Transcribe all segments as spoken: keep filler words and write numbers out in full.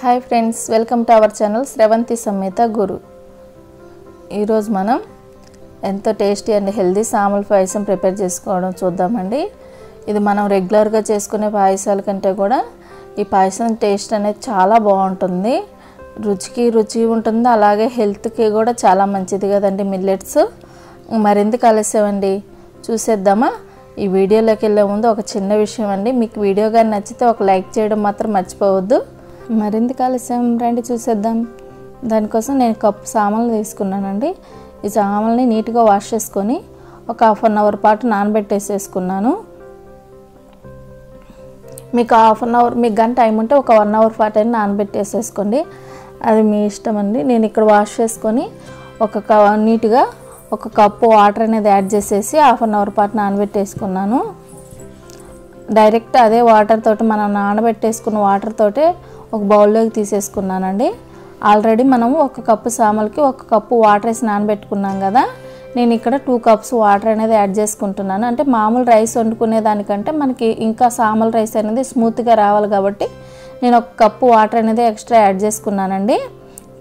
Hi friends welcome to our channel Shravanthi समेत गुरु ఈరోజు మనం ఎంతో టేస్టీ అండ్ హెల్తీ సామల పాయసం ప్రిపేర్ చేసుకోవడం చూద్దామండి। ఇది మనం రెగ్యులర్ గా చేసుకునే పాయసాల కంటే కూడా ఈ పాయసం టేస్ట్ అనేది చాలా బాగుంటుంది, రుచికి రుచి ఉంటుంది, అలాగే హెల్త్ కి కూడా చాలా మంచిది కదండి మిల్లెట్స్। మరింత కలిసేవండి చూసేద్దామా। ఈ వీడియోలోకి వెళ్ళే ముందు ఒక చిన్న విషయం అండి, మీకు వీడియో గాని నచ్చితే ఒక లైక్ చేయడం మాత్రం మర్చిపోవద్దు। మరింత కాలసం రండి చూసేద్దాం। దానికోసం నేను కప్పు సామలు తీసుకున్నానండి। ఈ సామల్ని నీట్గా వాష్ చేసుకొని ఒక హాఫ్ అన్ అవర్ పాటు నానబెట్టేసేసుకున్నాను। మీకు హాఫ్ అన్ అవర్ మీకు గంట టైం ఉంటే ఒక వన్ అవర్ పాటు అయినా నానబెట్టేసేసుకోండి, అది మీ ఇష్టం అండి। నేను ఇక్కడ వాష్ చేసుకొని ఒక నీట్గా ఒక కప్పు వాటర్ అనేది యాడ్ చేసేసి హాఫ్ అన్ అవర్ పాటు నానబెట్టేసుకున్నాను। డైరెక్ట్ అదే వాటర్ తోటి మనం నానబెట్టేసుకున్న వాటర్ తోటే ఒక బౌల్లోకి తీసేసుకున్నానండి। ఆల్రెడీ మనము ఒక కప్పు సామలకి ఒక కప్పు వాటర్ వేసి నానబెట్టుకున్నాం కదా, నేను ఇక్కడ టూ కప్స్ వాటర్ అనేది యాడ్ చేసుకుంటున్నాను। అంటే మామూలు రైస్ వండుకునే దానికంటే మనకి ఇంకా సామల రైస్ అనేది స్మూత్గా రావాలి కాబట్టి నేను ఒక కప్పు వాటర్ అనేది ఎక్స్ట్రా యాడ్ చేసుకున్నానండి।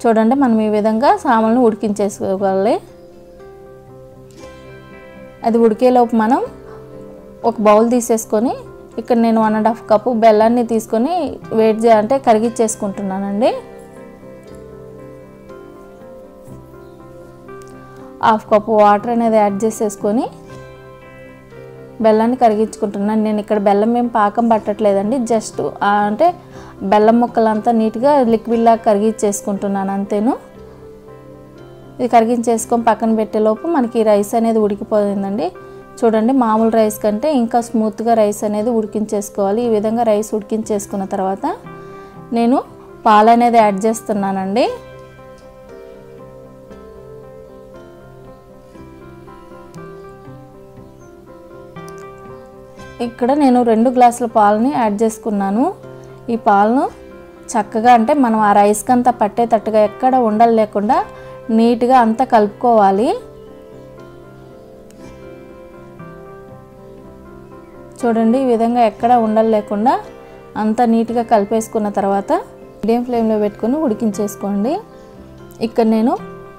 చూడండి మనం ఈ విధంగా సామలను ఉడికించేసుకోవాలి। అది ఉడికేలోపు మనం ఒక బౌల్ తీసేసుకొని ఇక్కడ నేను వన్ అండ్ హాఫ్ కప్పు బెల్లాన్ని తీసుకొని వేడి చే అంటే కరిగిచ్చేసుకుంటున్నానండి। హాఫ్ కప్పు వాటర్ అనేది యాడ్ చేసేసుకొని బెల్లాన్ని కరిగించుకుంటున్నాను। నేను ఇక్కడ బెల్లం ఏం పాకం పట్టట్లేదండి, జస్ట్ అంటే బెల్లం ముక్కలంతా నీట్గా లిక్విడ్లా కరిగించేసుకుంటున్నాను అంతేను। ఇది కరిగించేసుకొని పక్కన పెట్టేలోపు మనకి రైస్ అనేది ఉడికిపోయిందండి। చూడండి మామూలు రైస్ కంటే ఇంకా స్మూత్గా రైస్ అనేది ఉడికించేసుకోవాలి। ఈ విధంగా రైస్ ఉడికించేసుకున్న తర్వాత నేను పాలు అనేది యాడ్ చేస్తున్నానండి। ఇక్కడ నేను రెండు గ్లాసుల పాలని యాడ్ చేసుకున్నాను। ఈ పాలను చక్కగా అంటే మనం ఆ రైస్కి అంతా పట్టేటట్టుగా ఎక్కడ ఉండలు లేకుండా నీట్గా అంతా కలుపుకోవాలి। చూడండి ఈ విధంగా ఎక్కడ ఉండలు లేకుండా అంతా నీట్గా కలిపేసుకున్న తర్వాత మీడియం ఫ్లేమ్లో పెట్టుకొని ఉడికించేసుకోండి। ఇక్కడ నేను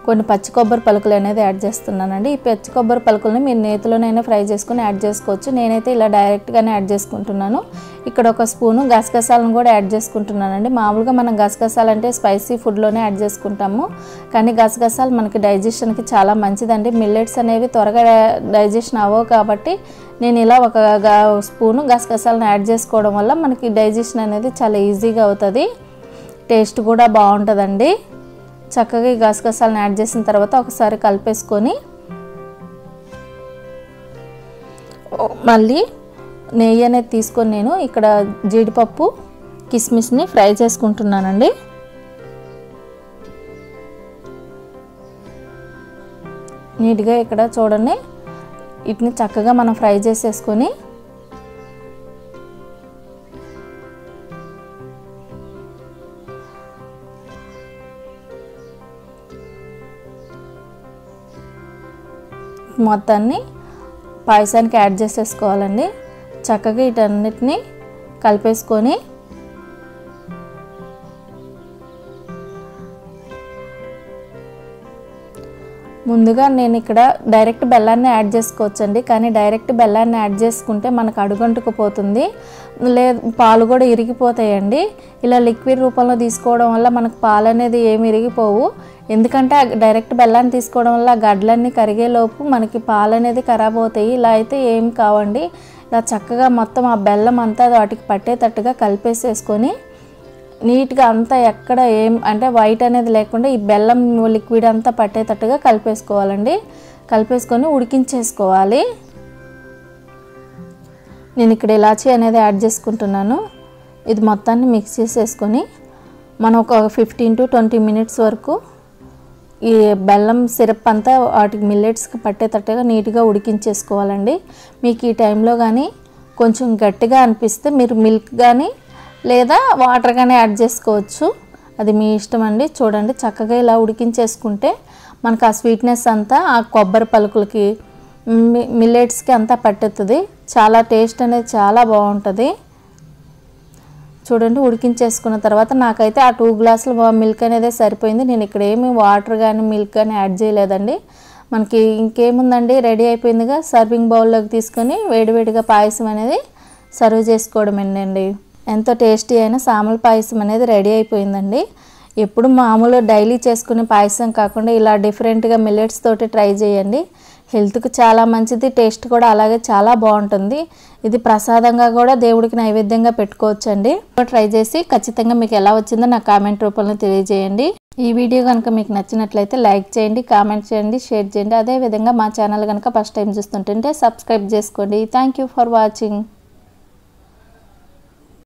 కొన్ని పచ్చి కొబ్బరి పలుకులు అనేది యాడ్ చేస్తున్నానండి। ఈ పచ్చి కొబ్బరి పలుకుల్ని మీరు నేతిలోనైనా ఫ్రై చేసుకొని యాడ్ చేసుకోవచ్చు, నేనైతే ఇలా డైరెక్ట్గానే యాడ్ చేసుకుంటున్నాను। ఇక్కడ ఒక స్పూను గసగసాలను కూడా యాడ్ చేసుకుంటున్నానండి। మామూలుగా మనం గసగసాలు అంటే స్పైసీ ఫుడ్లోనే యాడ్ చేసుకుంటాము, కానీ గసగసాలు మనకి డైజెషన్కి చాలా మంచిదండి। మిల్లెట్స్ అనేవి త్వరగా డైజెషన్ అవ్వవు కాబట్టి నేను ఇలా ఒక స్పూను గసగసాలను యాడ్ చేసుకోవడం వల్ల మనకి డైజెషన్ అనేది చాలా ఈజీగా అవుతుంది, టేస్ట్ కూడా బాగుంటుందండి। చక్కగా ఈ గసగసాలను యాడ్ చేసిన తర్వాత ఒకసారి కలిపేసుకొని మళ్ళీ నెయ్యి అనేది తీసుకొని నేను ఇక్కడ జీడిపప్పు కిస్మిస్ని ఫ్రై చేసుకుంటున్నానండి। నీట్గా ఇక్కడ చూడండి వీటిని చక్కగా మనం ఫ్రై చేసేసుకొని మొత్తాన్ని పాయసానికి యాడ్ చేసేసుకోవాలండి। చక్కగా వీటన్నిటిని కలిపేసుకొని ముందుగా నేను ఇక్కడ డైరెక్ట్ బెల్లాన్ని యాడ్ చేసుకోవచ్చండి, కానీ డైరెక్ట్ బెల్లాన్ని యాడ్ చేసుకుంటే మనకు అడుగంటుకుపోతుంది, లే పాలు కూడా ఇరిగిపోతాయండి। ఇలా లిక్విడ్ రూపంలో తీసుకోవడం వల్ల మనకు పాలు అనేది ఏమి ఇరిగిపోవు, ఎందుకంటే డైరెక్ట్ బెల్లాన్ని తీసుకోవడం వల్ల గడ్డలన్నీ కరిగేలోపు మనకి పాలు అనేది ఖరాబ్ అవుతాయి, ఇలా అయితే ఏం కావండి। ఇలా చక్కగా మొత్తం ఆ బెల్లం అంతా వాటికి పట్టేటట్టుగా కలిపేసేసుకొని నీట్గా అంతా ఎక్కడ ఏం అంటే వైట్ అనేది లేకుండా ఈ బెల్లం లిక్విడ్ అంతా పట్టేటట్టుగా కలిపేసుకోవాలండి। కలిపేసుకొని ఉడికించేసుకోవాలి। నేను ఇక్కడ ఇలాచీ అనేది యాడ్ చేసుకుంటున్నాను। ఇది మొత్తాన్ని మిక్స్ చేసేసుకొని మనం ఒక ఫిఫ్టీన్ టు ట్వంటీ మినిట్స్ వరకు ఈ బెల్లం సిరప్ అంతా వాటికి మిల్లెట్స్కి పట్టేటట్టుగా నీట్గా ఉడికించేసుకోవాలండి। మీకు ఈ టైంలో కానీ కొంచెం గట్టిగా అనిపిస్తే మీరు మిల్క్ కానీ లేదా వాటర్ కానీ యాడ్ చేసుకోవచ్చు, అది మీ ఇష్టం అండి। చూడండి చక్కగా ఇలా ఉడికించేసుకుంటే మనకు ఆ స్వీట్నెస్ అంతా ఆ కొబ్బరి పలుకులకి మిల్లెట్స్కి అంతా పట్టుతుంది, చాలా టేస్ట్ అనేది చాలా బాగుంటుంది। చూడండి ఉడికించేసుకున్న తర్వాత నాకైతే ఆ రెండు గ్లాసుల మిల్క్ అనేది సరిపోయింది. నేను ఇక్కడ ఏమీ వాటర్ గాని మిల్క్ గాని యాడ్ చేయలేదండి. మనకి ఇంకేముందండి రెడీ అయిపోయిందిగా. సర్వింగ్ బౌల్ లోకి తీసుకొని వేడివేడిగా పాయసం అనేది సర్వ్ చేసుకోవడమేనండి. ఎంతో టేస్టీ అయిన సామల పాయసం అనేది రెడీ అయిపోయిందండి. ఎప్పుడు మామూలు డైలీ చేసుకునే పాయసం కాకుండా ఇలా డిఫరెంట్ గా మిల్లెట్స్ తోటి ట్రై చేయండి. హెల్త్ కు చాలా మంచిది, టేస్ట్ కూడా అలాగే చాలా బాగుంటుంది. ఇది ప్రసాదంగా కూడా దేవుడికి నైవేద్యంగా పెట్టుకోవొచ్చుండి. ట్రై చేసి ఖచ్చితంగా మీకు ఎలా వచ్చిందో నా కామెంట్ రూపంలో తెలియజేయండి. ఈ వీడియో గనుక మీకు నచ్చినట్లయితే లైక్ చేయండి, కామెంట్ చేయండి, షేర్ చేయండి. అదే విధంగా మా ఛానల్ గనుక ఫస్ట్ టైం చూస్తుంటే సబ్స్క్రైబ్ చేసుకోండి. Thank you for watching.